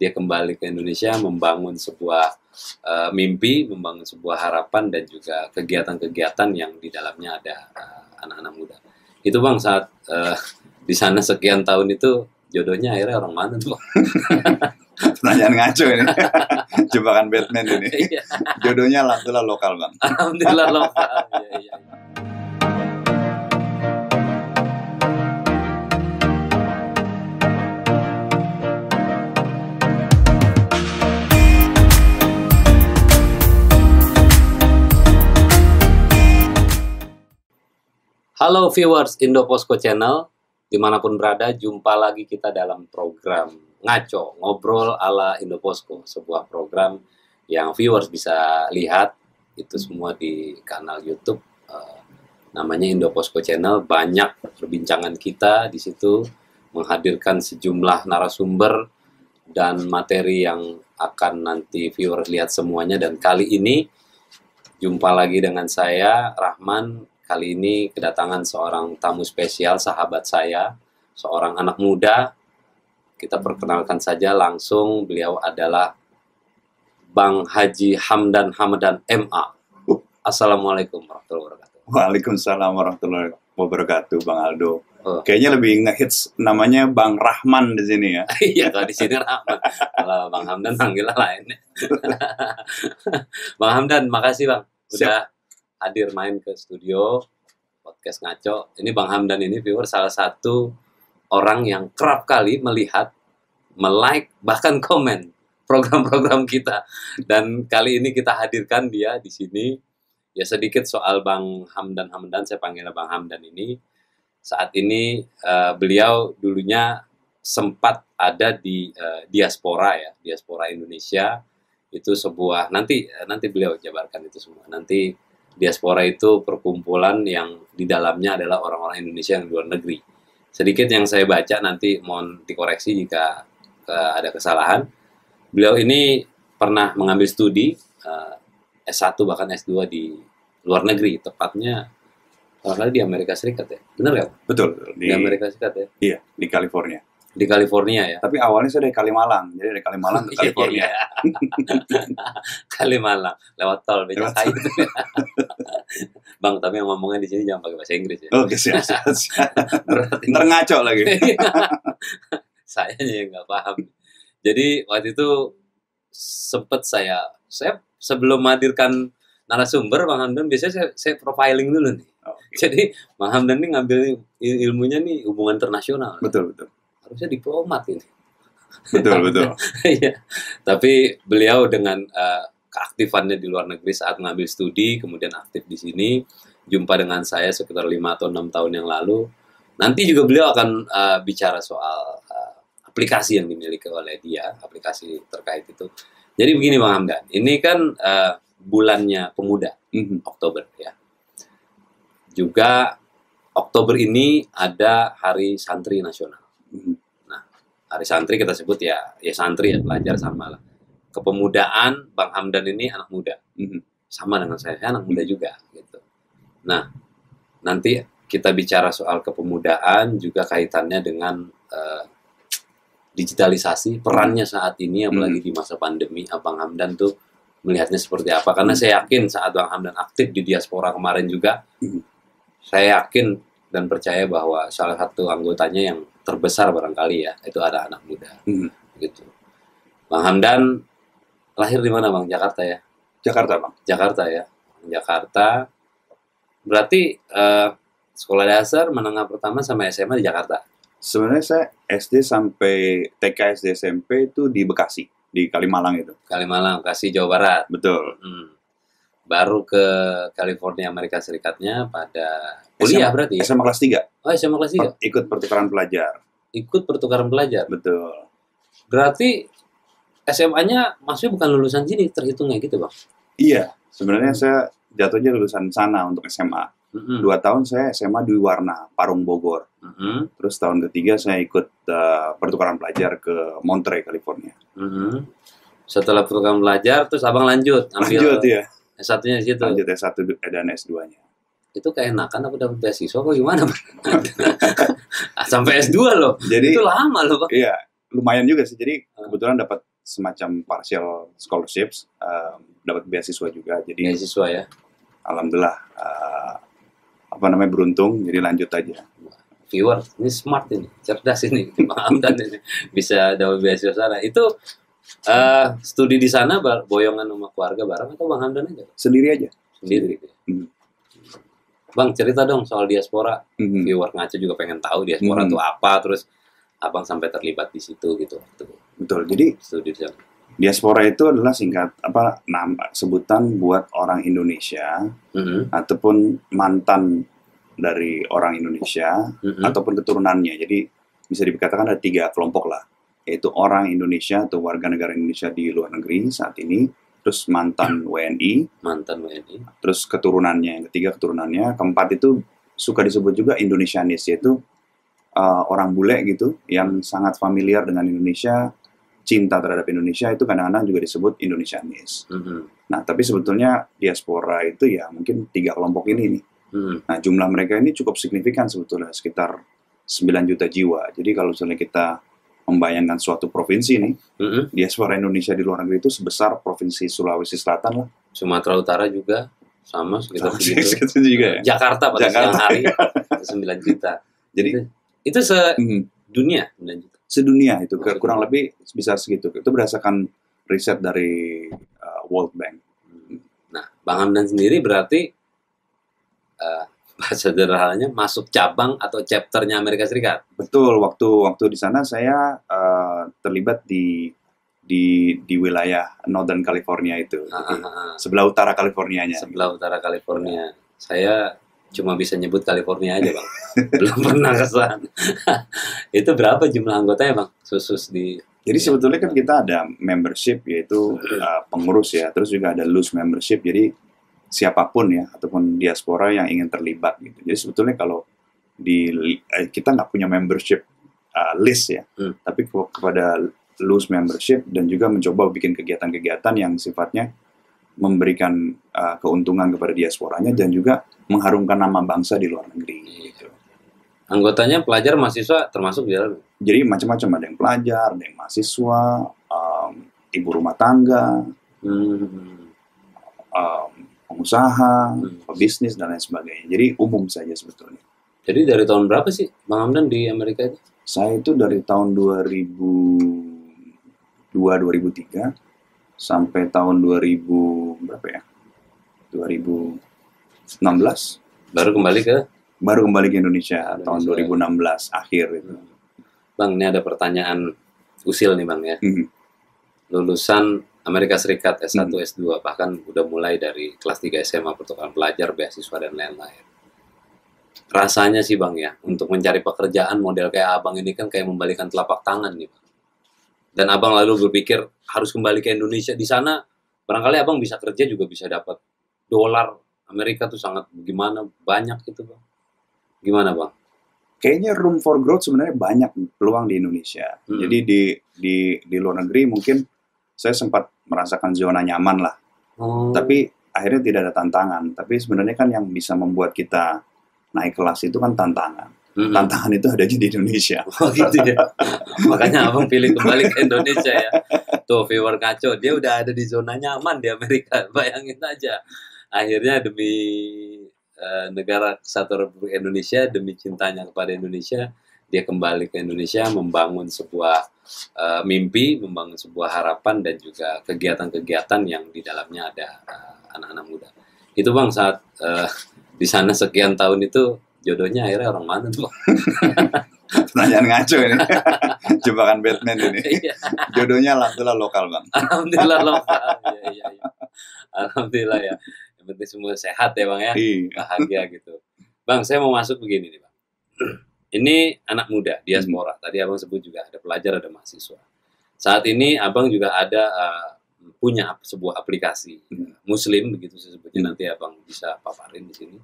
dia kembali ke Indonesia membangun sebuah mimpi, membangun sebuah harapan dan juga kegiatan-kegiatan yang di dalamnya ada anak-anak muda. Itu Bang, saat di sana sekian tahun itu jodohnya akhirnya orang mana tuh? Pertanyaan ngaco ini. Jebakan Batman ini. Jodohnya alhamdulillah lokal, Bang. Alhamdulillah lokal. Ya. Halo viewers Indoposco Channel, dimanapun berada, jumpa lagi kita dalam program Ngaco, Ngobrol Ala Indoposco, sebuah program yang viewers bisa lihat itu semua di kanal YouTube, namanya Indoposco Channel. Banyak perbincangan kita di situ, menghadirkan sejumlah narasumber dan materi yang akan nanti viewers lihat semuanya. Dan kali ini jumpa lagi dengan saya, Rahman. Kali ini kedatangan seorang tamu spesial, sahabat saya, seorang anak muda. Kita perkenalkan saja langsung, beliau adalah Bang Haji Hamdan Hamdan MA. Assalamualaikum warahmatullahi wabarakatuh. Waalaikumsalam warahmatullahi wabarakatuh, Bang Aldo. Oh. Kayaknya lebih ngehits namanya Bang Rahman di sini ya. Iya, kalau di sini Rahman. Kalau Bang Hamdan panggilnya lainnya. Bang Hamdan, makasih Bang. Udah hadir main ke studio podcast Ngaco. Ini Bang Hamdan ini viewer salah satu orang yang kerap kali melihat, melike, bahkan komen program-program kita. Dan kali ini kita hadirkan dia di sini. Ya sedikit soal Bang Hamdan Hamdan, saya panggilnya Bang Hamdan ini. Saat ini beliau dulunya sempat ada di diaspora ya, diaspora Indonesia. Itu sebuah, nanti beliau jabarkan itu semua. Nanti diaspora itu perkumpulan yang di dalamnya adalah orang-orang Indonesia yang luar negeri. Sedikit yang saya baca, nanti mohon dikoreksi jika ada kesalahan. Beliau ini pernah mengambil studi S1 bahkan S2 di luar negeri, tepatnya kalau di Amerika Serikat ya. Benar ya? Betul, di Amerika Serikat ya. Iya, di California. Di California ya. Tapi awalnya saya dari Kalimalang, jadi dari Kalimalang ke California. Kalimalang, lewat tol BCI itu. Bang, tapi yang ngomongnya di sini jangan pakai bahasa Inggris ya. Oke, siap. Ntar ngaco lagi. Sayanya yang nggak paham. Jadi waktu itu sempet saya sebelum menghadirkan narasumber, Bang Hamdan, biasanya saya profiling dulu nih. Okay. Jadi Bang Hamdan ini ngambil ilmunya nih hubungan internasional. Betul. Harusnya diplomat ini. Betul. Iya. Tapi beliau dengan keaktifannya di luar negeri saat mengambil studi, kemudian aktif di sini, jumpa dengan saya sekitar 5 atau 6 tahun yang lalu. Nanti juga beliau akan bicara soal aplikasi yang dimiliki oleh dia, aplikasi terkait itu. Jadi begini Bang Hamdan, ini kan bulannya pemuda, Oktober ya. Juga Oktober ini ada Hari Santri Nasional. Nah, Hari Santri kita sebut ya santri ya, pelajar sama lah. Kepemudaan, Bang Hamdan ini anak muda, sama dengan saya anak muda juga gitu. Nah, nanti kita bicara soal kepemudaan juga kaitannya dengan digitalisasi, perannya saat ini apalagi di masa pandemi. Abang Hamdan tuh melihatnya seperti apa? Karena saya yakin saat Bang Hamdan aktif di diaspora kemarin juga, saya yakin dan percaya bahwa salah satu anggotanya yang terbesar barangkali ya, itu ada anak muda gitu. Bang Hamdan lahir di mana Bang? Jakarta ya? Jakarta Bang. Jakarta ya? Jakarta. Berarti sekolah dasar, menengah pertama sama SMA di Jakarta? Sebenarnya saya SD sampai TK, SD, SMP itu di Bekasi, di Kalimalang itu. Kalimalang, Bekasi, Jawa Barat. Betul. Baru ke California, Amerika Serikatnya pada kuliah berarti? SMA kelas 3. Oh, SMA kelas 3? Ikut pertukaran pelajar. Ikut pertukaran pelajar? Betul. Berarti SMA-nya maksudnya bukan lulusan sini, terhitungnya gitu Bang? Iya, sebenarnya saya jatuhnya lulusan sana untuk SMA. 2 tahun saya SMA di Warna, Parung, Bogor. Terus tahun ketiga saya ikut pertukaran pelajar ke Monterey, California. Setelah pertukaran pelajar, terus Abang lanjut? Lanjut, iya. S1-nya di situ. Lanjut S1 dan S2-nya. Itu keenakan apa dapat beasiswa kok gimana? Sampai S2 loh. Jadi, itu lama loh Pak. Iya, lumayan juga sih. Jadi kebetulan dapat semacam partial scholarships, dapat beasiswa juga. Jadi beasiswa ya. Alhamdulillah beruntung, jadi lanjut aja. Viewer ini smart ini, cerdas ini, Hamdan ini bisa dapat beasiswa sana. Itu studi di sana boyongan rumah keluarga bareng atau Bang Hamdan aja? Sendiri aja. Sendiri. Bang, cerita dong soal diaspora. Viewer ngaco juga pengen tahu diaspora itu apa, terus Abang sampai terlibat di situ gitu. Betul. Jadi studi di sana. Diaspora itu adalah singkat nama sebutan buat orang Indonesia ataupun mantan dari orang Indonesia ataupun keturunannya. Jadi bisa dikatakan ada tiga kelompok lah, yaitu orang Indonesia atau warga negara Indonesia di luar negeri saat ini, terus mantan WNI, terus keturunannya, yang ketiga keturunannya, keempat itu suka disebut juga Indonesianis, yaitu orang bule gitu yang sangat familiar dengan Indonesia, cinta terhadap Indonesia, itu kadang-kadang juga disebut Indonesianis. Nah, tapi sebetulnya diaspora itu ya mungkin tiga kelompok ini nih. Nah, jumlah mereka ini cukup signifikan sebetulnya, sekitar 9 juta jiwa. Jadi kalau misalnya kita membayangkan suatu provinsi nih, diaspora Indonesia di luar negeri itu sebesar provinsi Sulawesi Selatan lah. Sumatera Utara juga sama sekitar segitu. Juga, ya? Jakarta pada siang hari 9 juta. Jadi itu sedunia 9 juta. Sedunia itu kurang lebih bisa segitu. Itu berdasarkan riset dari World Bank. Nah, Bang Hamdan sendiri berarti bahasa sederhananya masuk cabang atau chapternya Amerika Serikat. Betul. Waktu di sana saya terlibat di wilayah Northern California itu. Sebelah utara Californianya. Sebelah utara California. Saya cuma bisa nyebut California aja, Bang. Belum pernah ke sana. Itu berapa jumlah anggotanya, Bang? Jadi sebetulnya kan kita ada membership, yaitu pengurus ya. Terus juga ada loose membership. Jadi siapapun ya, ataupun diaspora yang ingin terlibat gitu. Jadi sebetulnya kalau kita nggak punya membership list ya. Tapi kepada loose membership dan juga mencoba bikin kegiatan-kegiatan yang sifatnya memberikan keuntungan kepada diasporanya dan juga mengharumkan nama bangsa di luar negeri. Gitu. Anggotanya pelajar, mahasiswa termasuk di dalam? Jadi macam-macam, ada yang pelajar, ada yang mahasiswa, ibu rumah tangga, pengusaha, pebisnis dan lain sebagainya. Jadi umum saja sebetulnya. Jadi dari tahun berapa sih Bang Hamdan di Amerika itu? Saya itu dari tahun 2002-2003. Sampai tahun 2000 berapa ya? 2016 baru kembali ke Indonesia tahun 2016 akhir itu. Bang, ini ada pertanyaan usil nih, Bang ya. Lulusan Amerika Serikat S1, S2 bahkan udah mulai dari kelas 3 SMA, pertukaran pelajar, beasiswa dan lain-lain. Rasanya sih, Bang ya, untuk mencari pekerjaan model kayak Abang ini kan kayak membalikan telapak tangan nih, Bang. Dan Abang lalu berpikir harus kembali ke Indonesia. Di sana barangkali Abang bisa kerja juga bisa dapat dolar Amerika tuh sangat gimana banyak gitu, Bang. Gimana, Bang? Kayaknya room for growth sebenarnya banyak peluang di Indonesia. Jadi di luar negeri mungkin saya sempat merasakan zona nyaman lah. Tapi akhirnya tidak ada tantangan. Tapi sebenarnya kan yang bisa membuat kita naik kelas itu kan tantangan. Tantangan itu adanya di Indonesia. Oh gitu ya. Makanya Abang pilih kembali ke Indonesia ya. Tuh viewer ngaco, dia udah ada di zona nyaman di Amerika. Bayangin aja. Akhirnya demi negara kesatuan Republik Indonesia, demi cintanya kepada Indonesia, dia kembali ke Indonesia membangun sebuah mimpi, membangun sebuah harapan dan juga kegiatan-kegiatan yang di dalamnya ada anak-anak muda. Itu, Bang, saat di sana sekian tahun itu jodohnya akhirnya orang mana tuh, Bang? Pertanyaan ngaco ini. Jebakan Batman ini. Jodohnya alhamdulillah lokal, Bang. Alhamdulillah lokal. Ya. Alhamdulillah ya. Yang penting semua sehat ya, Bang ya. Bahagia gitu. Bang, saya mau masuk begini nih, Bang. Ini anak muda, diaspora. Tadi Abang sebut juga ada pelajar, ada mahasiswa. Saat ini Abang juga ada punya sebuah aplikasi Muslim begitu sebutnya, nanti Abang bisa paparin di sini.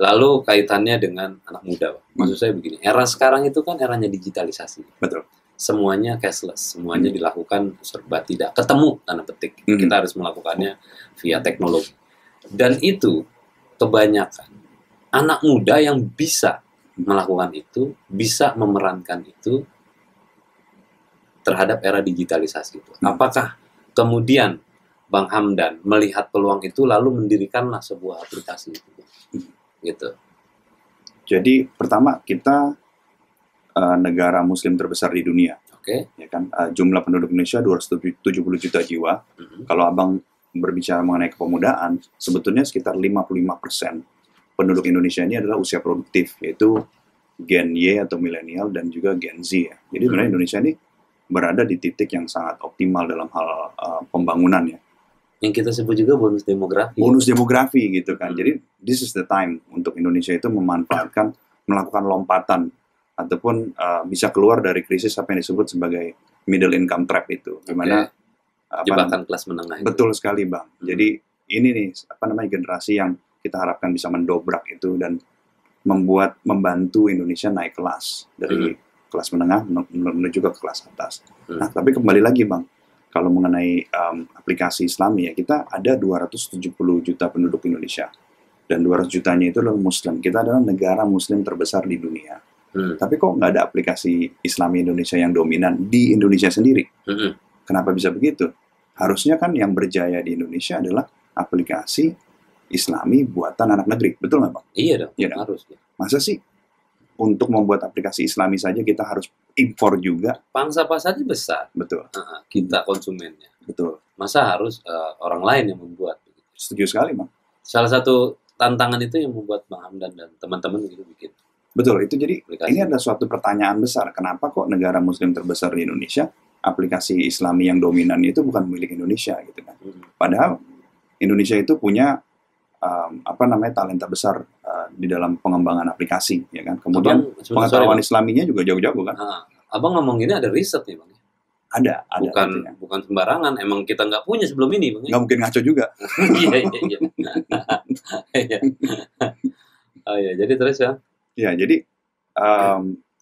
Lalu kaitannya dengan anak muda, Bang. Maksud saya begini, era sekarang itu kan eranya digitalisasi. Betul. Semuanya cashless, semuanya dilakukan serba tidak ketemu, tanda petik. Kita harus melakukannya via teknologi. Dan itu kebanyakan anak muda yang bisa melakukan itu, bisa memerankan itu, terhadap era digitalisasi itu. Apakah kemudian Bang Hamdan melihat peluang itu lalu mendirikanlah sebuah aplikasi itu, gitu? Jadi pertama kita negara Muslim terbesar di dunia, oke? Ya kan, jumlah penduduk Indonesia 270 juta jiwa. Kalau abang berbicara mengenai kepemudaan, sebetulnya sekitar 55% penduduk Indonesia ini adalah usia produktif, yaitu Gen Y atau milenial dan juga Gen Z. Ya. Jadi sebenarnya Indonesia ini berada di titik yang sangat optimal dalam hal pembangunan ya. Yang kita sebut juga bonus demografi. Bonus demografi gitu kan. Jadi this is the time untuk Indonesia itu memanfaatkan, melakukan lompatan ataupun bisa keluar dari krisis apa yang disebut sebagai middle income trap itu, di mana jebakan kelas menengah. Betul itu. Sekali Bang. Jadi ini nih apa namanya generasi yang kita harapkan bisa mendobrak itu dan membantu Indonesia naik kelas dari kelas menengah menuju ke kelas atas. Nah, tapi kembali lagi Bang, kalau mengenai aplikasi Islami ya, kita ada 270 juta penduduk Indonesia dan 200 jutanya itu adalah Muslim. Kita adalah negara Muslim terbesar di dunia. Tapi kok nggak ada aplikasi Islami Indonesia yang dominan di Indonesia sendiri? Kenapa bisa begitu? Harusnya kan yang berjaya di Indonesia adalah aplikasi Islami buatan anak negeri, betul nggak Bang? Iya dong, ya, harus. Ya. Masa sih untuk membuat aplikasi Islami saja kita harus impor juga? Pangsa pasarnya besar, betul. Kita konsumennya, betul. Masa harus orang lain yang membuat? Setuju sekali Bang. Salah satu tantangan itu yang membuat Bang Hamdan dan teman-teman gitu bikin. Betul, itu jadi aplikasi. Ini ada suatu pertanyaan besar. Kenapa kok negara Muslim terbesar di Indonesia aplikasi Islami yang dominan itu bukan milik Indonesia gitu kan? Padahal Indonesia itu punya apa namanya talenta besar di dalam pengembangan aplikasi, ya kan. Kemudian abang, pengetahuan Islaminya juga jauh-jauh kan. Abang ngomong ini ada riset nih Bang. Ada. Bukan sembarangan. Emang kita nggak punya sebelum ini Bang. Nggak mungkin ngaco juga. Iya. Oh ya, jadi terus ya. Ya, jadi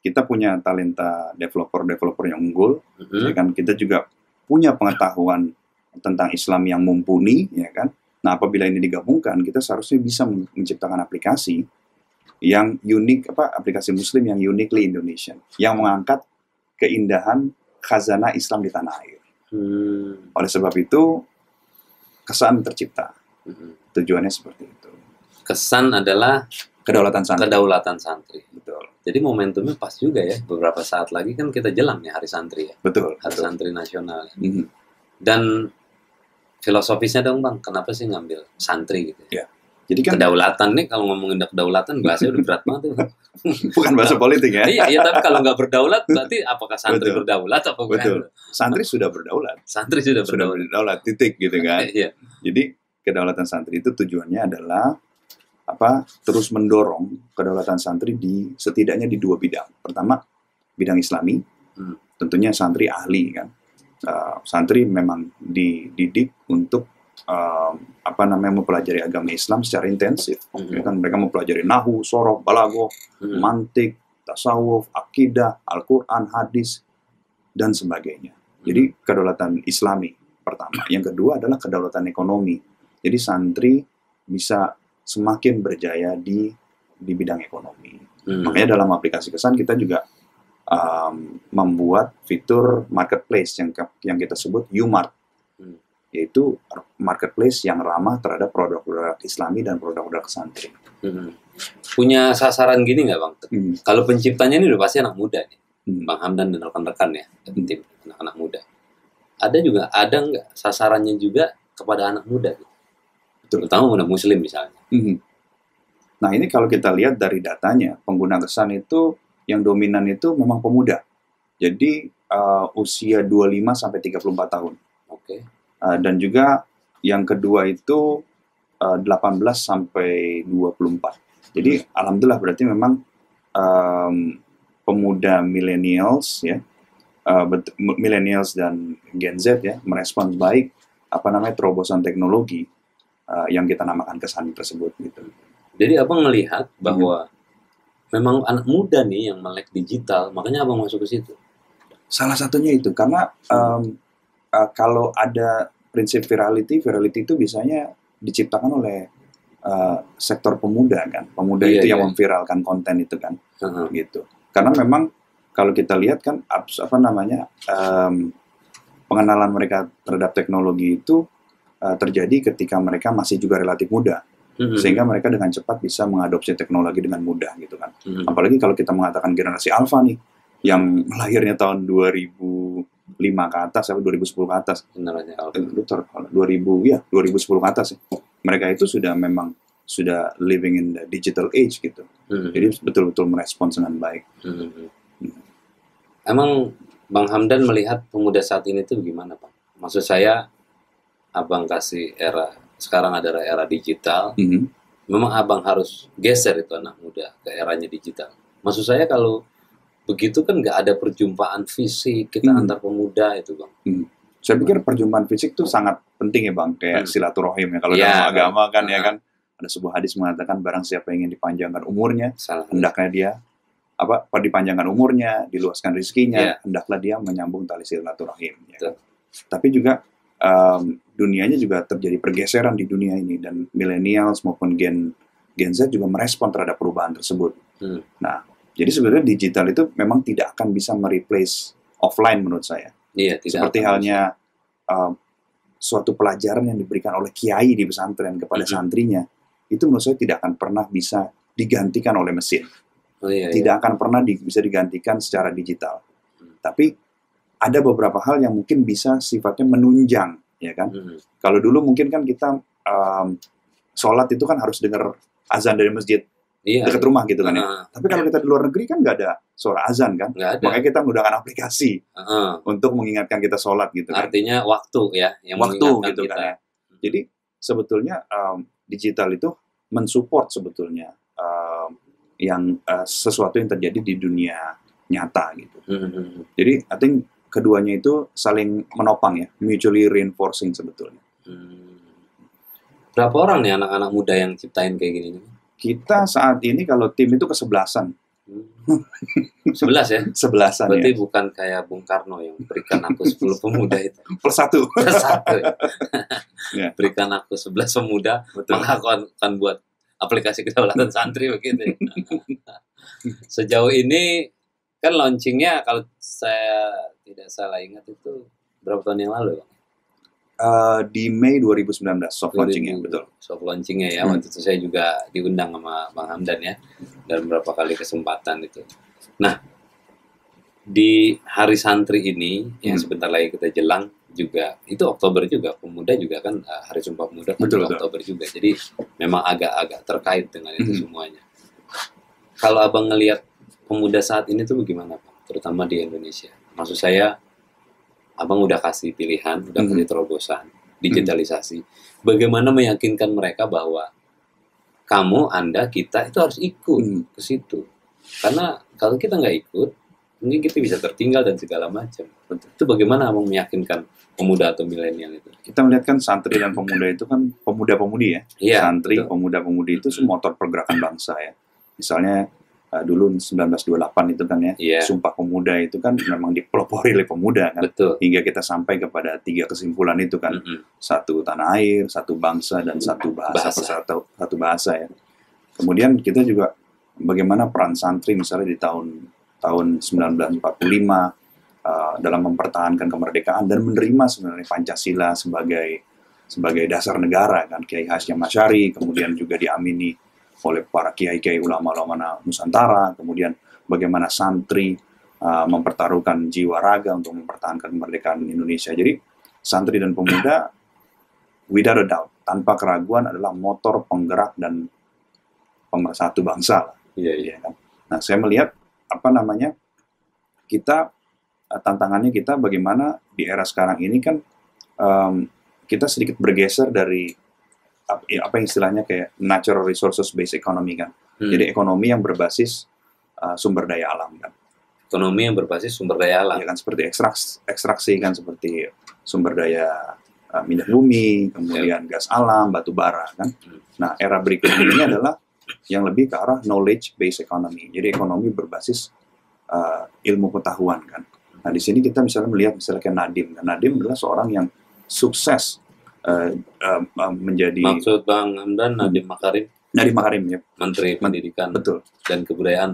kita punya talenta developer yang unggul, ya kan. Kita juga punya pengetahuan tentang Islam yang mumpuni, ya kan. Nah, apabila ini digabungkan, kita seharusnya bisa menciptakan aplikasi yang unik, aplikasi Muslim yang uniquely Indonesian, yang mengangkat keindahan khazanah Islam di tanah air. Oleh sebab itu, kesan tercipta. Tujuannya seperti itu. Kesan adalah kedaulatan santri. Betul. Jadi momentumnya pas juga ya. Beberapa saat lagi kan kita jelang ya Hari Santri ya. Betul. Hari Santri Nasional. Dan filosofisnya dong Bang, kenapa sih ngambil santri gitu ya? Jadi kan kedaulatan nih, kalau ngomongin kedaulatan bahasanya udah berat banget ya. Bukan bahasa politik ya. Iya, tapi kalau nggak berdaulat berarti apakah santri berdaulat apa bukan? Betul. Santri sudah berdaulat. Santri sudah berdaulat titik gitu kan. Iya. Jadi kedaulatan santri itu tujuannya adalah terus mendorong kedaulatan santri di setidaknya di dua bidang. Pertama, bidang Islami. Tentunya santri ahli kan. Santri memang dididik untuk mempelajari agama Islam secara intensif. Kan mereka mempelajari nahwu, sorof, balago, mantik, tasawuf, akidah, Al-Quran, hadis, dan sebagainya. Jadi kedaulatan Islami pertama. Yang kedua adalah kedaulatan ekonomi. Jadi santri bisa semakin berjaya di bidang ekonomi. Makanya dalam aplikasi Kesan kita juga membuat fitur marketplace yang kita sebut Umart, yaitu marketplace yang ramah terhadap produk-produk Islami dan produk-produk santri. Punya sasaran gini nggak Bang? Kalau penciptanya ini udah pasti anak muda nih, Bang Hamdan dan rekan-rekan ya, tim anak-anak muda. Ada nggak sasarannya juga kepada anak muda, gitu? Terutama anak Muslim misalnya. Nah ini kalau kita lihat dari datanya, pengguna Kesan itu yang dominan itu memang pemuda. Jadi usia 25-34 tahun. Oke. Dan juga yang kedua itu 18-24. Jadi alhamdulillah berarti memang pemuda millennials ya, millennials dan Gen Z ya merespons baik terobosan teknologi yang kita namakan Kesan tersebut gitu. Jadi abang melihat bahwa memang anak muda nih yang melek digital, makanya abang masuk ke situ. Salah satunya itu, karena kalau ada prinsip virality itu biasanya diciptakan oleh sektor pemuda kan. Pemuda itu yang memviralkan konten itu kan, gitu. Karena memang kalau kita lihat kan pengenalan mereka terhadap teknologi itu terjadi ketika mereka masih juga relatif muda. Sehingga mereka dengan cepat bisa mengadopsi teknologi dengan mudah gitu kan. Apalagi kalau kita mengatakan generasi alfa nih, yang lahirnya tahun 2005 ke atas, atau 2010 ke atas. 2010 ke atas ya. Mereka itu sudah memang sudah living in the digital age gitu. Jadi betul-betul merespons dengan baik. Emang Bang Hamdan melihat pemuda saat ini tuh gimana, Pak? Maksud saya, Abang kasih era... Sekarang ada era digital, memang Abang harus geser itu anak muda ke eranya digital. Maksud saya kalau begitu kan nggak ada perjumpaan fisik kita antar pemuda itu, Bang. Saya pikir perjumpaan fisik itu sangat penting ya, Bang. Kayak silaturahim ya, kalau dalam agama kan ya kan. Ada sebuah hadis mengatakan barang siapa ingin dipanjangkan umurnya, hendaknya dia dipanjangkan umurnya, diluaskan rezekinya, hendaklah dia menyambung tali silaturahim. Ya. Tapi juga dunianya juga terjadi pergeseran di dunia ini, dan millennials maupun Gen Z juga merespon terhadap perubahan tersebut. Nah, jadi sebenarnya digital itu memang tidak akan bisa mereplace offline menurut saya. Seperti halnya suatu pelajaran yang diberikan oleh kiai di pesantren kepada santrinya, itu menurut saya tidak akan pernah bisa digantikan oleh mesin. Akan pernah bisa digantikan secara digital. Tapi ada beberapa hal yang mungkin bisa sifatnya menunjang, ya kan? Kalau dulu mungkin kan kita sholat itu kan harus dengar azan dari masjid dekat rumah gitu kan ya. Tapi kalau kita di luar negeri kan nggak ada suara azan kan, makanya kita menggunakan aplikasi untuk mengingatkan kita sholat gitu kan. Artinya waktu ya, yang waktu gitu kan ya. Jadi sebetulnya digital itu mensupport sebetulnya sesuatu yang terjadi di dunia nyata gitu. Jadi I think keduanya itu saling menopang ya, mutually reinforcing sebetulnya. Berapa orang nih anak-anak muda yang ciptain kayak gini? Kita saat ini kalau tim itu kesebelasan. 11 ya? Sebelasan ya. Berarti bukan kayak Bung Karno yang berikan aku 10 pemuda itu. Plus satu. Ya. Berikan aku 11 pemuda, maka aku akan buat aplikasi Kedaulatan Santri begitu. Sejauh ini kan launchingnya kalau saya tidak salah ingat itu berapa tahun yang lalu, Bang? Di Mei 2019 soft launchingnya, betul. Soft launchingnya ya, waktu itu saya juga diundang sama Bang Hamdan ya, dalam beberapa kali kesempatan itu. Nah, di Hari Santri ini yang sebentar lagi kita jelang juga, itu Oktober juga, pemuda juga kan, Hari Sumpah Pemuda kan Oktober juga, jadi memang agak-agak terkait dengan itu semuanya. Kalau Abang ngelihat pemuda saat ini tuh bagaimana, Pak? Terutama di Indonesia. Maksud saya, Abang udah kasih pilihan, udah kasih terobosan, digitalisasi. Bagaimana meyakinkan mereka bahwa kamu, Anda, kita itu harus ikut ke situ. Karena kalau kita nggak ikut, mungkin kita bisa tertinggal dan segala macam. Itu bagaimana Abang meyakinkan pemuda atau milenial itu? Kita melihat kan santri dan pemuda itu kan pemuda-pemudi ya. Santri, pemuda-pemudi itu motor pergerakan bangsa ya. Misalnya, dulu 1928 itu kan ya, Sumpah Pemuda itu kan memang dipelopori oleh pemuda kan, hingga kita sampai kepada 3 kesimpulan itu kan, satu tanah air, satu bangsa, dan satu bahasa persatu, satu bahasa ya. Kemudian kita juga bagaimana peran santri misalnya di tahun 1945 dalam mempertahankan kemerdekaan dan menerima sebenarnya Pancasila sebagai dasar negara kan, Kiai Hasyim Asy'ari, kemudian juga diamini oleh para kiai-kiai ulama-ulama Nusantara, kemudian bagaimana santri mempertaruhkan jiwa raga untuk mempertahankan kemerdekaan Indonesia. Jadi santri dan pemuda, without a doubt, tanpa keraguan adalah motor penggerak dan pemersatu bangsa. Kan? Nah, saya melihat kita tantangannya kita bagaimana di era sekarang ini kan kita sedikit bergeser dari apa yang istilahnya kayak natural resources based economy kan, jadi ekonomi yang berbasis sumber daya alam kan, ya kan, seperti ekstraksi kan, seperti sumber daya minyak bumi, kemudian gas alam, batu bara kan. Nah, era berikutnya ini adalah yang lebih ke arah knowledge based economy, jadi ekonomi berbasis ilmu pengetahuan kan. Nah, di sini kita misalnya melihat kayak Nadiem kan. Nadiem adalah seorang yang sukses menjadi, maksud Bang Hamdan, Nadiem Makarim ya, Menteri Pendidikan dan Kebudayaan,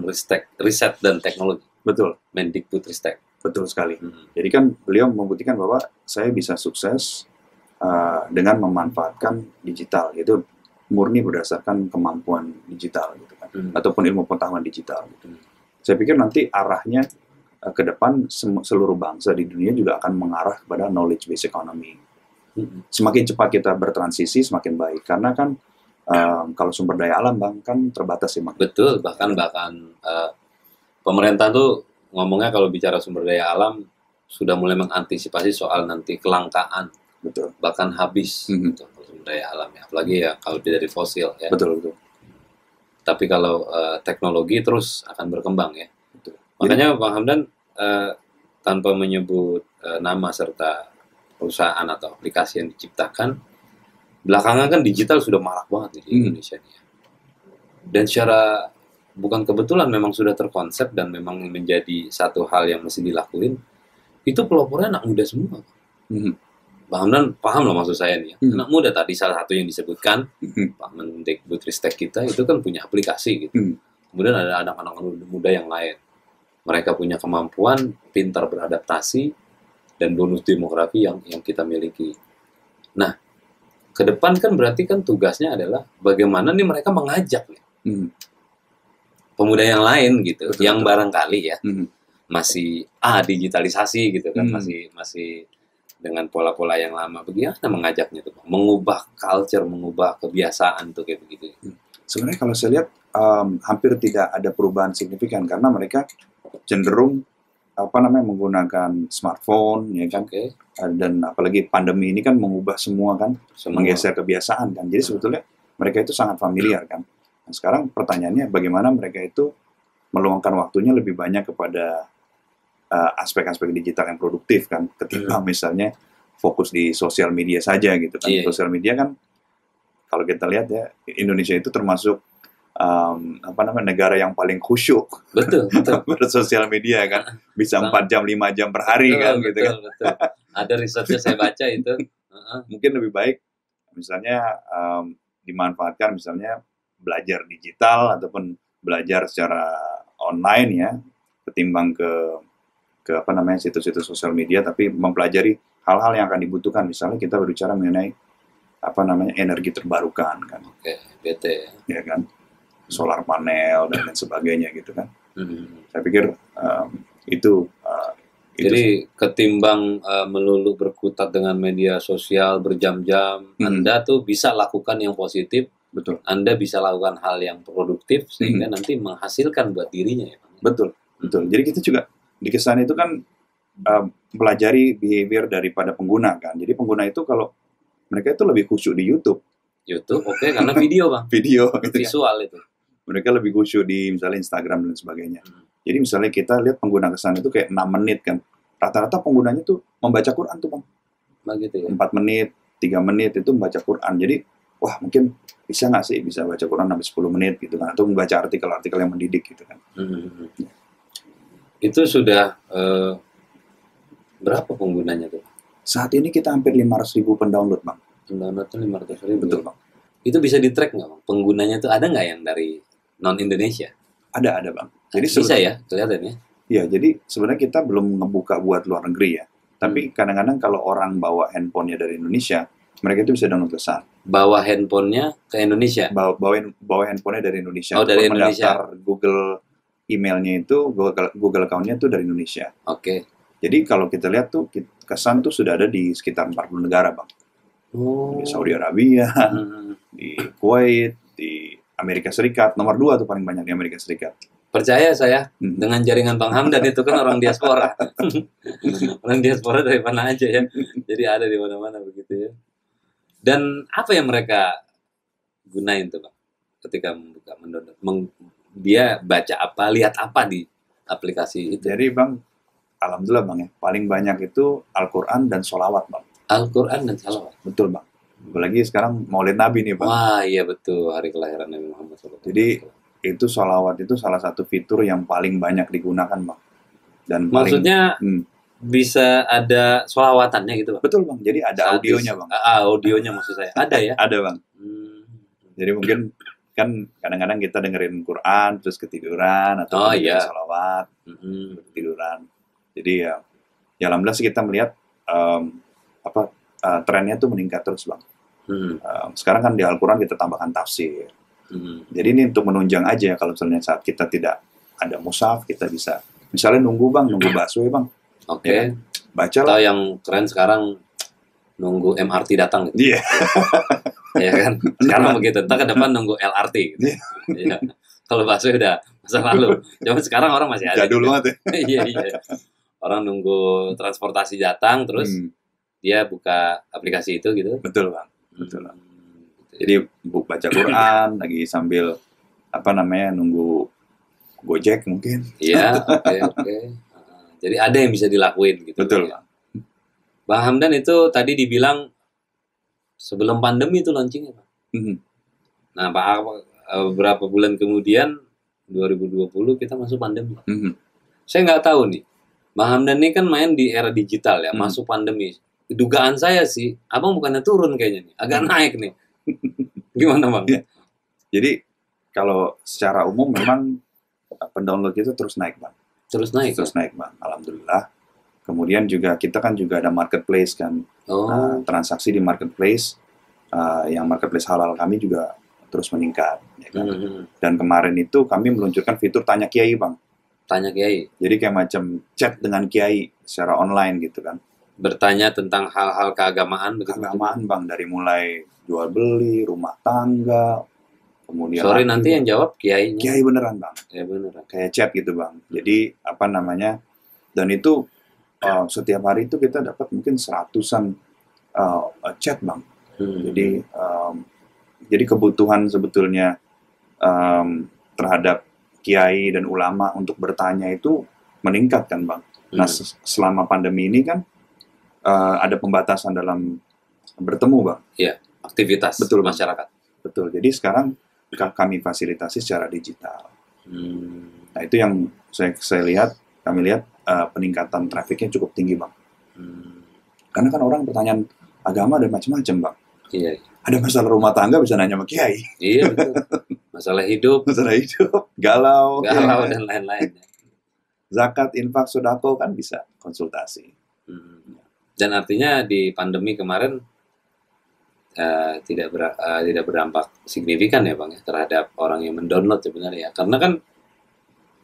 Riset dan Teknologi. Betul. Mendikbudristek. Betul sekali. Jadi kan beliau membuktikan bahwa saya bisa sukses dengan memanfaatkan digital, itu murni berdasarkan kemampuan digital gitu kan, ataupun ilmu pengetahuan digital gitu. Saya pikir nanti arahnya ke depan seluruh bangsa di dunia juga akan mengarah kepada knowledge based economy. Semakin cepat kita bertransisi semakin baik, karena kan kalau sumber daya alam bang kan terbatas sih bang. Betul, bahkan pemerintah tuh ngomongnya kalau bicara sumber daya alam sudah mulai mengantisipasi soal nanti kelangkaan, betul, bahkan habis gitu, sumber daya alam ya, apalagi ya kalau dari fosil ya. Betul, betul. Tapi kalau teknologi terus akan berkembang ya. Betul. Makanya Bang Hamdan tanpa menyebut nama serta perusahaan atau aplikasi yang diciptakan, belakangan kan digital sudah marak banget di Indonesia nih. Dan secara bukan kebetulan memang sudah terkonsep dan memang menjadi satu hal yang mesti dilakuin. Itu pelopornya anak muda semua. Pak Hamdan paham loh maksud saya nih ya. Anak muda tadi salah satu yang disebutkan Pak Mendikbudristek kita itu kan punya aplikasi gitu. Kemudian ada anak-anak muda yang lain. Mereka punya kemampuan, pintar beradaptasi, dan bonus demografi yang kita miliki. Nah, ke depan kan berarti kan tugasnya adalah bagaimana nih mereka mengajak nih. Pemuda yang lain gitu, betul, yang barangkali ya masih digitalisasi gitu kan, masih dengan pola-pola yang lama. Bagaimana mengajaknya tuh, Bang? Mengubah culture, mengubah kebiasaan tuh kayak begitu. Sebenarnya kalau saya lihat hampir tidak ada perubahan signifikan karena mereka cenderung menggunakan smartphone ya kan, dan apalagi pandemi ini kan mengubah semua kan, menggeser kebiasaan kan. Jadi sebetulnya mereka itu sangat familiar kan. Nah, sekarang pertanyaannya bagaimana mereka itu meluangkan waktunya lebih banyak kepada aspek-aspek digital yang produktif kan, ketimbang misalnya fokus di sosial media saja gitu kan. Sosial media kan kalau kita lihat ya, Indonesia itu termasuk negara yang paling khusyuk. Betul, betul. Bersosial media kan bisa 4 jam 5 jam per hari, betul, kan gitu, betul, kan. Betul. Ada risetnya saya baca itu. Mungkin lebih baik misalnya dimanfaatkan misalnya belajar digital ataupun belajar secara online ya, ketimbang ke situs-situs sosial media, tapi mempelajari hal-hal yang akan dibutuhkan. Misalnya kita berbicara mengenai energi terbarukan kan, BT ya kan, solar panel dan lain sebagainya gitu kan. Saya pikir jadi ketimbang melulu berkutat dengan media sosial berjam-jam, Anda tuh bisa lakukan yang positif. Betul. Anda bisa lakukan hal yang produktif sehingga nanti menghasilkan buat dirinya ya. Betul, betul. Jadi kita juga di Kesan itu kan pelajari behavior daripada pengguna kan. Jadi pengguna itu kalau mereka itu lebih khusyuk di YouTube, karena video bang. Video, gitu, visual ya. Itu. Mereka lebih khusyuk di misalnya Instagram dan sebagainya. Jadi misalnya kita lihat pengguna Kesan itu kayak 6 menit kan. Rata-rata penggunanya tuh membaca Quran tuh bang. Nah, gitu ya. 4 menit, 3 menit itu membaca Quran. Jadi wah mungkin bisa nggak sih bisa baca Quran sampai 10 menit gitu kan, atau membaca artikel-artikel yang mendidik gitu kan. Itu sudah berapa penggunanya tuh? Saat ini kita hampir 500.000 pendownload bang. Pendownload tuh 500.000. Betul bang. Itu bisa di track nggak bang? Penggunanya tuh ada nggak yang dari non Indonesia? Ada bang. Jadi bisa ya kelihatannya. Iya, jadi sebenarnya kita belum ngebuka buat luar negeri ya. Tapi kadang-kadang kalau orang bawa handphonenya dari Indonesia, mereka itu bisa download Kesan. Bawa handphonenya ke Indonesia? Bawa handphonenya dari Indonesia. Oh, dari Indonesia. Mendaftar Google emailnya itu, Google account-nya itu dari Indonesia. Jadi kalau kita lihat tuh, Kesan tuh sudah ada di sekitar 40 negara, bang. Di Saudi Arabia, di Kuwait, di Amerika Serikat. Nomor 2 tuh paling banyak di Amerika Serikat. Percaya saya dengan jaringan Bang Hamdan itu kan orang diaspora. Orang diaspora dari mana aja ya. Jadi ada di mana-mana begitu ya. Dan apa yang mereka gunain tuh bang ketika membuka mendownload, dia baca apa, lihat apa di aplikasi itu? Jadi bang, alhamdulillah bang ya, paling banyak itu Al-Quran dan sholawat bang. Al-Quran dan sholawat? Betul bang, apalagi sekarang Maulid Nabi nih bang. Wah iya betul, hari kelahiran Nabi Muhammad SAW. Jadi itu sholawat itu salah satu fitur yang paling banyak digunakan bang. Dan maksudnya? Bisa ada sholawatannya gitu bang? Betul bang, jadi ada audionya bang. Audionya maksud saya, ada ya? Ada bang. Jadi mungkin kan kadang-kadang kita dengerin Quran terus ketiduran atau sholawat ketiduran. Jadi ya alhamdulillah sih kita melihat trennya tuh meningkat terus, Bang. Sekarang kan di Al-Quran kita tambahkan tafsir. Jadi ini untuk menunjang aja, kalau misalnya saat kita tidak ada mushaf, kita bisa misalnya nunggu bakso ya, Bang. Oke. Ya, baca lah. Atau yang keren sekarang nunggu MRT datang gitu. Iya. Yeah. Ya kan? Sekarang begitu. Entar ke depan nunggu LRT gitu. Yeah. Ya. Kalau bakso udah masa lalu. Cuma sekarang orang masih ada. Jadul banget ya. Iya. Orang nunggu transportasi datang terus dia buka aplikasi itu gitu. Betul, Bang. Betul. Jadi baca Quran lagi sambil nunggu Gojek mungkin. Iya, oke. Jadi ada yang bisa dilakuin gitu. Betul, Bang. Bang Hamdan itu tadi dibilang sebelum pandemi itu launchingnya, Pak. Nah, Pak, berapa bulan kemudian 2020 kita masuk pandemi. Saya nggak tahu nih, Bang Hamdan ini kan main di era digital ya, masuk pandemi. Dugaan saya sih, abang bukannya turun kayaknya nih, agak naik nih. Gimana, Bang? Ya. Jadi kalau secara umum memang pendownload itu terus naik, Bang. Terus naik, Bang. Alhamdulillah. Kemudian juga kita kan juga ada marketplace kan, transaksi di marketplace, yang marketplace halal kami juga terus meningkat. Ya kan? Dan kemarin itu kami meluncurkan fitur Tanya Kiai, Bang. Tanya Kiai. Jadi kayak macam chat dengan Kiai secara online gitu kan. Bertanya tentang hal-hal keagamaan. Keagamaan, Bang, dari mulai jual beli, rumah tangga, kemudian. Sorry, nanti yang jawab Kiai. Kiai beneran, Bang. Kiai beneran. Kayak chat gitu, Bang. Jadi dan itu setiap hari itu kita dapat mungkin 100-an chat, Bang. Jadi kebutuhan sebetulnya terhadap kiai dan ulama untuk bertanya itu meningkat kan, Bang. Nah, selama pandemi ini kan ada pembatasan dalam bertemu, Bang. Iya, aktivitas masyarakat. Betul. Jadi sekarang kami fasilitasi secara digital. Nah, itu yang saya lihat, kami lihat peningkatan trafiknya cukup tinggi, Bang. Karena kan orang pertanyaan agama dan macam-macam, Bang. Iya. Ada masalah rumah tangga bisa nanya sama Kiai. Iya, betul. Masalah hidup, galau dan lain-lain. Zakat, infak, sodako kan bisa konsultasi. Dan artinya di pandemi kemarin tidak berdampak signifikan ya, Bang, ya, terhadap orang yang mendownload sebenarnya. Karena kan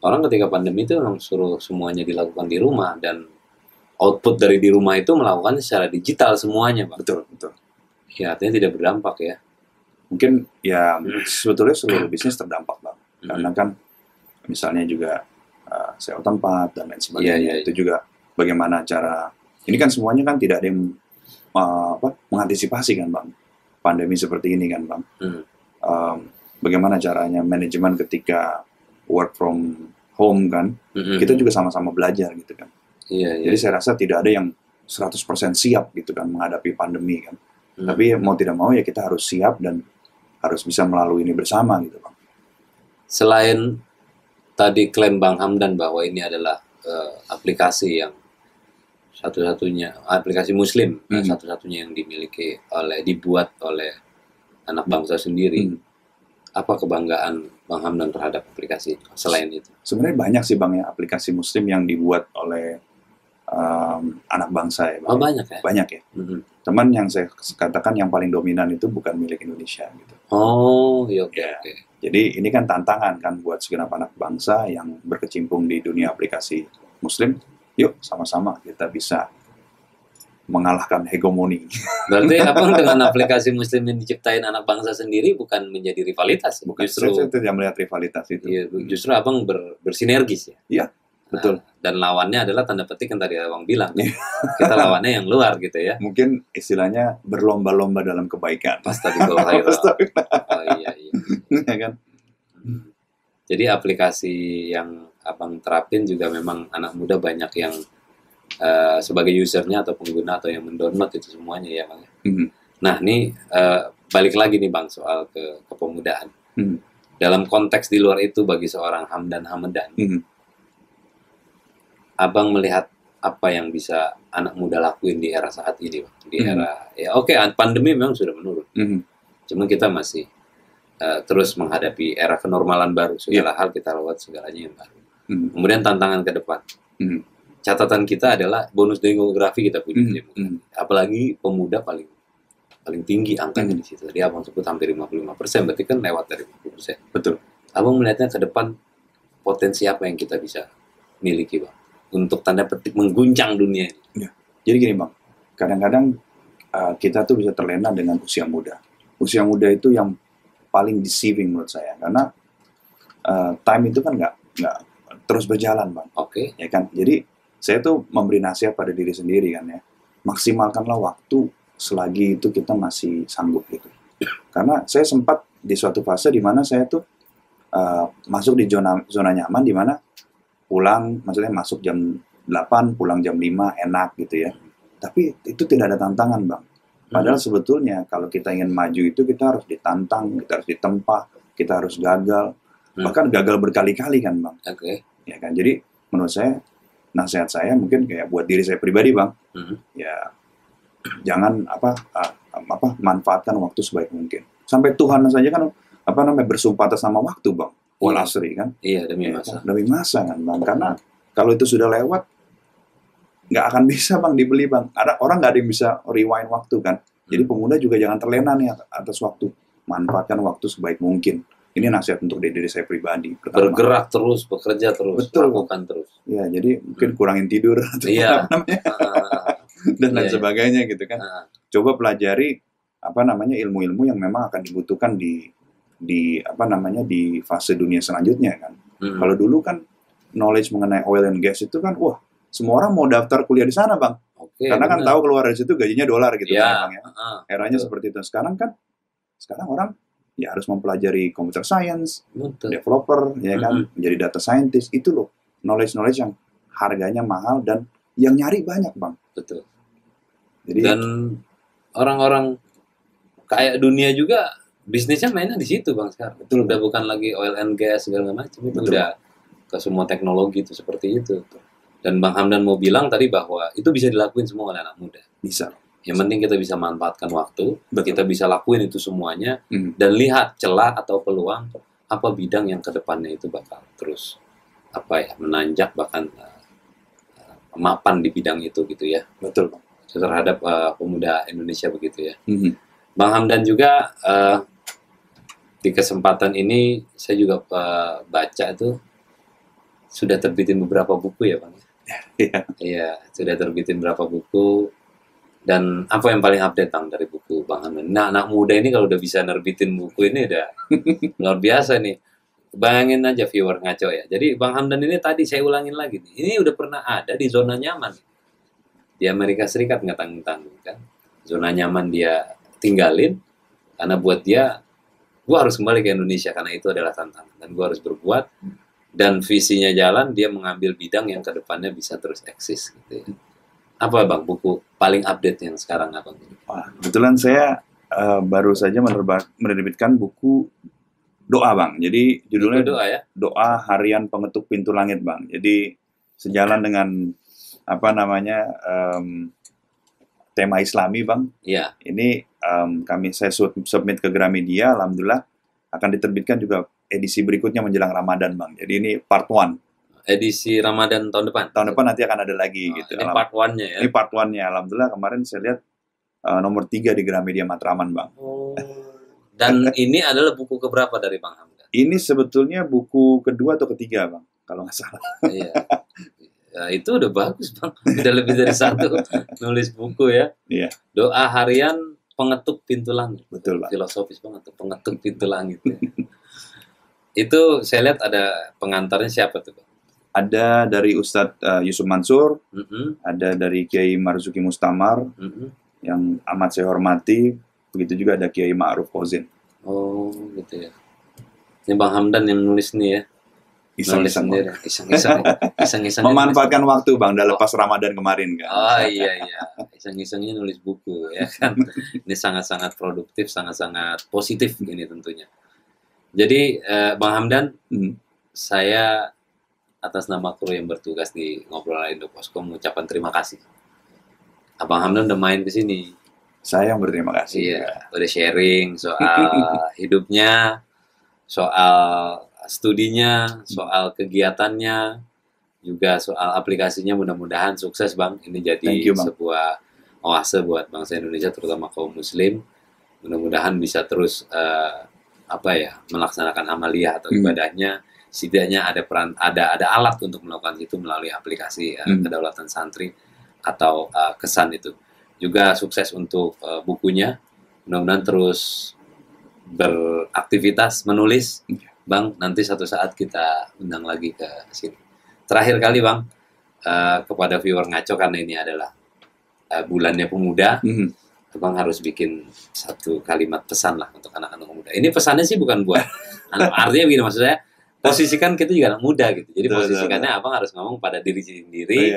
orang ketika pandemi itu memang suruh semuanya dilakukan di rumah, dan output dari di rumah itu melakukan secara digital semuanya, Pak. Betul. Ya, artinya tidak berdampak ya. Mungkin ya sebetulnya seluruh bisnis terdampak, Bang. Karena kan misalnya juga sewa tempat dan lain sebagainya. Itu juga bagaimana cara, ini kan semuanya kan tidak ada yang mengantisipasi kan, Bang. Pandemi seperti ini kan, Bang. Bagaimana caranya manajemen ketika work from home kan, kita juga sama-sama belajar gitu kan. Iya. Jadi saya rasa tidak ada yang 100% siap gitu kan menghadapi pandemi kan. Tapi mau tidak mau ya kita harus siap dan harus bisa melalui ini bersama gitu, Bang. Selain tadi klaim Bang Hamdan bahwa ini adalah aplikasi yang satu-satunya, aplikasi muslim, satu-satunya yang dibuat oleh anak bangsa sendiri. Apa kebanggaan Bang Hamdan terhadap aplikasi selain itu? Sebenarnya banyak sih, Bang, ya, aplikasi muslim yang dibuat oleh anak bangsa ya, Bang. Oh, banyak ya? Banyak ya. Cuman yang saya katakan yang paling dominan itu bukan milik Indonesia gitu. Oh, iya, oke. Jadi ini kan tantangan kan buat segenap anak bangsa yang berkecimpung di dunia aplikasi muslim. Yuk, sama-sama kita bisa mengalahkan hegemoni. Berarti dengan aplikasi muslim yang diciptain anak bangsa sendiri bukan menjadi rivalitas. Bukan, justru tidak melihat rivalitas itu. Iya, justru abang bersinergis ya. Iya, betul. Nah, dan lawannya adalah tanda petik yang tadi abang bilang. Kita lawannya yang luar gitu ya. Mungkin istilahnya berlomba-lomba dalam kebaikan. Iya. Ya kan? Jadi aplikasi yang abang terapin juga memang anak muda banyak yang sebagai usernya atau pengguna atau yang mendownload itu semuanya ya, Bang. Nah, ini balik lagi nih, Bang, soal kepemudaan. Dalam konteks di luar itu bagi seorang Hamdan Hamdan, abang melihat apa yang bisa anak muda lakuin di era saat ini, Bang? Di era pandemi memang sudah menurun. Cuma kita masih terus menghadapi era kenormalan baru, segala hal kita lewat, segalanya yang baru. Kemudian tantangan ke depan. Catatan kita adalah bonus demografi kita punya. Apalagi pemuda paling tinggi angkanya di situ. Tadi abang sebut hampir 55%, berarti kan lewat dari 50%. Betul. Abang melihatnya ke depan potensi apa yang kita bisa miliki, Bang? Untuk tanda petik mengguncang dunia. Ya. Jadi gini, Bang. Kadang-kadang kita tuh bisa terlena dengan usia muda. Usia muda itu yang paling deceiving menurut saya. Karena time itu kan nggak terus berjalan, Bang. Oke. Ya kan? Jadi saya tuh memberi nasihat pada diri sendiri kan ya. Maksimalkanlah waktu selagi itu kita masih sanggup gitu. Karena saya sempat di suatu fase di mana saya tuh masuk di zona nyaman, di mana pulang, maksudnya masuk jam 8, pulang jam 5, enak gitu ya. Tapi itu tidak ada tantangan, Bang. Padahal sebetulnya kalau kita ingin maju itu kita harus ditantang, kita harus ditempa, kita harus gagal. Bahkan gagal berkali-kali kan, Bang. Oke. Ya kan, jadi menurut saya, nasihat saya mungkin kayak buat diri saya pribadi, Bang. Ya, jangan manfaatkan waktu sebaik mungkin. Sampai Tuhan saja kan bersumpah atas nama waktu, Bang. Wal asri kan? Iya, demi masa. Demi masa kan, Bang. Karena kalau itu sudah lewat nggak akan bisa, Bang, dibeli, Bang. Ada orang nggak ada yang bisa rewind waktu kan. Jadi pemuda juga jangan terlena nih atas waktu. Manfaatkan waktu sebaik mungkin. Ini nasihat untuk diri saya pribadi. Pertama, bergerak terus, bekerja terus, lakukan terus. Ya, jadi mungkin kurangin tidur atau apa namanya. Dan lain sebagainya gitu kan. Coba pelajari ilmu-ilmu yang memang akan dibutuhkan di fase dunia selanjutnya kan. Kalau dulu kan knowledge mengenai oil and gas itu kan wah, semua orang mau daftar kuliah di sana, Bang. Karena kan tahu keluar dari situ gajinya dolar gitu kan, Bang ya. Eranya seperti itu. Sekarang orang ya harus mempelajari computer science, developer ya kan, menjadi data scientist. Itu loh knowledge yang harganya mahal dan yang nyari banyak, Bang. Betul. Jadi, dan orang-orang kaya dunia juga bisnisnya mainnya di situ, Bang, sekarang. Betul, udah bukan lagi oil and gas segala macam, itu udah ke semua teknologi itu seperti itu. Dan Bang Hamdan mau bilang tadi bahwa itu bisa dilakuin semua oleh anak muda. Bisa. Yang penting kita bisa manfaatkan waktu, kita bisa lakuin itu semuanya, dan lihat celah atau peluang apa bidang yang kedepannya itu bakal terus menanjak, bahkan mapan di bidang itu gitu ya. Betul, Bang. Terhadap pemuda Indonesia begitu ya. Bang Hamdan juga di kesempatan ini saya juga baca itu sudah terbitin beberapa buku ya, Bang. Iya, sudah terbitin beberapa buku. Dan apa yang paling update, Bang, dari buku Bang Hamdan? Nah, anak muda ini kalau udah bisa nerbitin buku ini udah luar biasa nih. Bayangin aja viewer ngaco ya. Jadi Bang Hamdan ini tadi saya ulangin lagi nih. Ini udah pernah ada di zona nyaman di Amerika Serikat, nggak tanggung-tanggung kan. Zona nyaman dia tinggalin, karena buat dia, gue harus kembali ke Indonesia, karena itu adalah tantangan, dan gue harus berbuat, dan visinya jalan, dia mengambil bidang yang kedepannya bisa terus eksis, gitu ya. Apa, Bang, buku paling update yang sekarang, Abang? Wah, kebetulan saya baru saja menerbitkan buku Doa, Bang. Jadi, judulnya Doa, ya? Doa Harian Pengetuk Pintu Langit, Bang. Jadi, sejalan dengan, tema Islami, Bang. Iya. Ini saya submit ke Gramedia, alhamdulillah akan diterbitkan juga edisi berikutnya menjelang Ramadan, Bang. Jadi ini part 1. Edisi Ramadan tahun depan. Tahun depan nanti akan ada lagi gitu. Ini part 1-nya ya. Ini part 1-nya. Alhamdulillah kemarin saya lihat nomor 3 di Gramedia Matraman, Bang. Oh. Dan ini adalah buku keberapa dari Bang Hamdan? Ini sebetulnya buku kedua atau ketiga, Bang, kalau nggak salah. Iya. Ya, itu udah bagus, Bang. Udah lebih dari satu nulis buku ya. Iya. Doa Harian Pengetuk Pintu Langit. Betul, Bang. Filosofis banget tuh, pengetuk pintu langit. Ya. Itu saya lihat ada pengantarnya siapa tuh, Bang? Ada dari Ustadz Yusuf Mansur, ada dari Kiai Marzuki Mustamar, yang amat saya hormati. Begitu juga ada Kiai Ma'ruf Kozin. Oh, gitu ya. Ini Bang Hamdan yang nulis nih ya. Iseng-iseng memanfaatkan waktu, Bang, dalam pas Ramadan kemarin kan. Oh iya, iseng-isengnya nulis buku ya kan. Ini sangat-sangat produktif, sangat-sangat positif ini tentunya. Jadi Bang Hamdan, saya atas nama kru yang bertugas di Ngobrol Ala indoposCO mengucapkan terima kasih. Abang Hamdan udah main ke sini. Saya yang berterima kasih. Iya, udah sharing soal hidupnya, soal studinya, soal kegiatannya, juga soal aplikasinya. Mudah-mudahan sukses, Bang. Ini jadi sebuah oase buat bangsa Indonesia, terutama kaum Muslim. Mudah-mudahan bisa terus melaksanakan amalia atau ibadahnya. Setidaknya ada peran, ada alat untuk melakukan itu melalui aplikasi Kedaulatan Santri atau Kesan itu. Juga sukses untuk bukunya. Mudah-mudahan terus beraktivitas menulis, Bang. Nanti suatu saat kita undang lagi ke sini. Terakhir kali, Bang, kepada viewer ngaco, karena ini adalah bulannya pemuda, Bang harus bikin satu kalimat pesan lah untuk anak-anak muda. Ini pesannya sih bukan buat artinya begini, maksud saya, posisikan kita juga anak muda gitu. Jadi posisikannya Abang harus ngomong pada diri sendiri.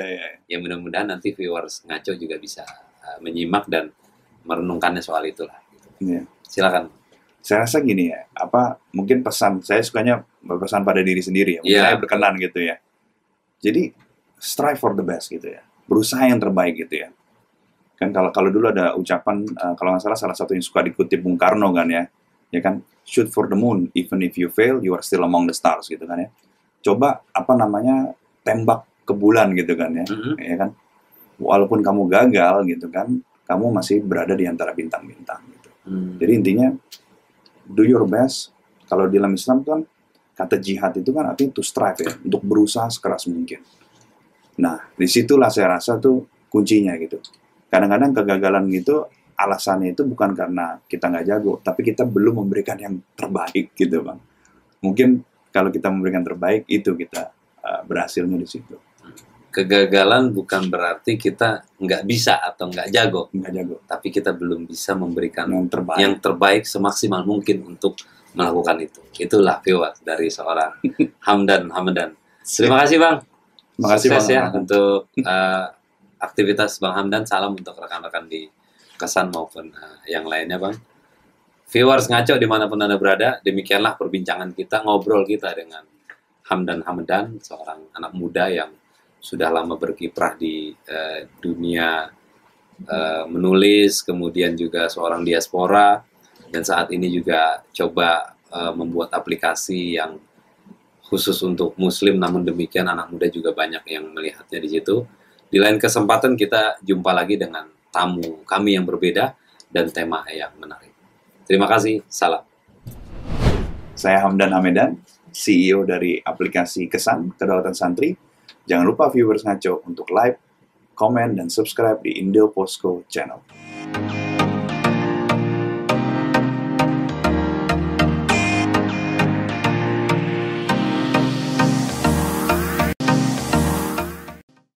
Ya mudah-mudahan nanti viewers ngaco juga bisa menyimak dan merenungkannya soal itulah. Gitu. Silakan. Saya rasa gini ya, mungkin pesan, saya sukanya berpesan pada diri sendiri ya. Saya berkenan gitu ya. Jadi strive for the best gitu ya. Berusaha yang terbaik gitu ya. Kan kalau dulu ada ucapan, kalau nggak salah salah satu yang suka dikutip Bung Karno kan ya, shoot for the moon, even if you fail, you are still among the stars gitu kan ya. Coba tembak ke bulan gitu kan ya, ya kan. Walaupun kamu gagal gitu kan, kamu masih berada di antara bintang-bintang gitu. Jadi intinya do your best. Kalau di dalam Islam kan kata jihad itu kan artinya to strive ya, untuk berusaha sekeras mungkin. Nah disitulah saya rasa tuh kuncinya gitu. Kadang-kadang kegagalan gitu, alasannya itu bukan karena kita nggak jago, tapi kita belum memberikan yang terbaik gitu, Bang. Mungkin kalau kita memberikan terbaik, itu kita berhasilnya di situ. Kegagalan bukan berarti kita nggak bisa atau nggak jago. Nggak jago. Tapi kita belum bisa memberikan yang terbaik semaksimal mungkin untuk melakukan itu. Itulah viewer dari seorang Hamdan Hamdan. Terima kasih, Bang. Terima kasih, Bang. Sukses ya untuk... aktivitas Bang Hamdan. Salam untuk rekan-rekan di Kesan maupun yang lainnya, Bang. Viewers ngaco dimanapun Anda berada, demikianlah perbincangan kita, ngobrol kita dengan Hamdan Hamdan, seorang anak muda yang sudah lama berkiprah di dunia menulis, kemudian juga seorang diaspora, dan saat ini juga coba membuat aplikasi yang khusus untuk Muslim, namun demikian anak muda juga banyak yang melihatnya di situ. Di lain kesempatan kita jumpa lagi dengan tamu kami yang berbeda dan tema yang menarik. Terima kasih, salam. Saya Hamdan Hamdan, CEO dari aplikasi Kesan Kedaulatan Santri. Jangan lupa viewers ngaco untuk like, komen, dan subscribe di Indoposco Channel.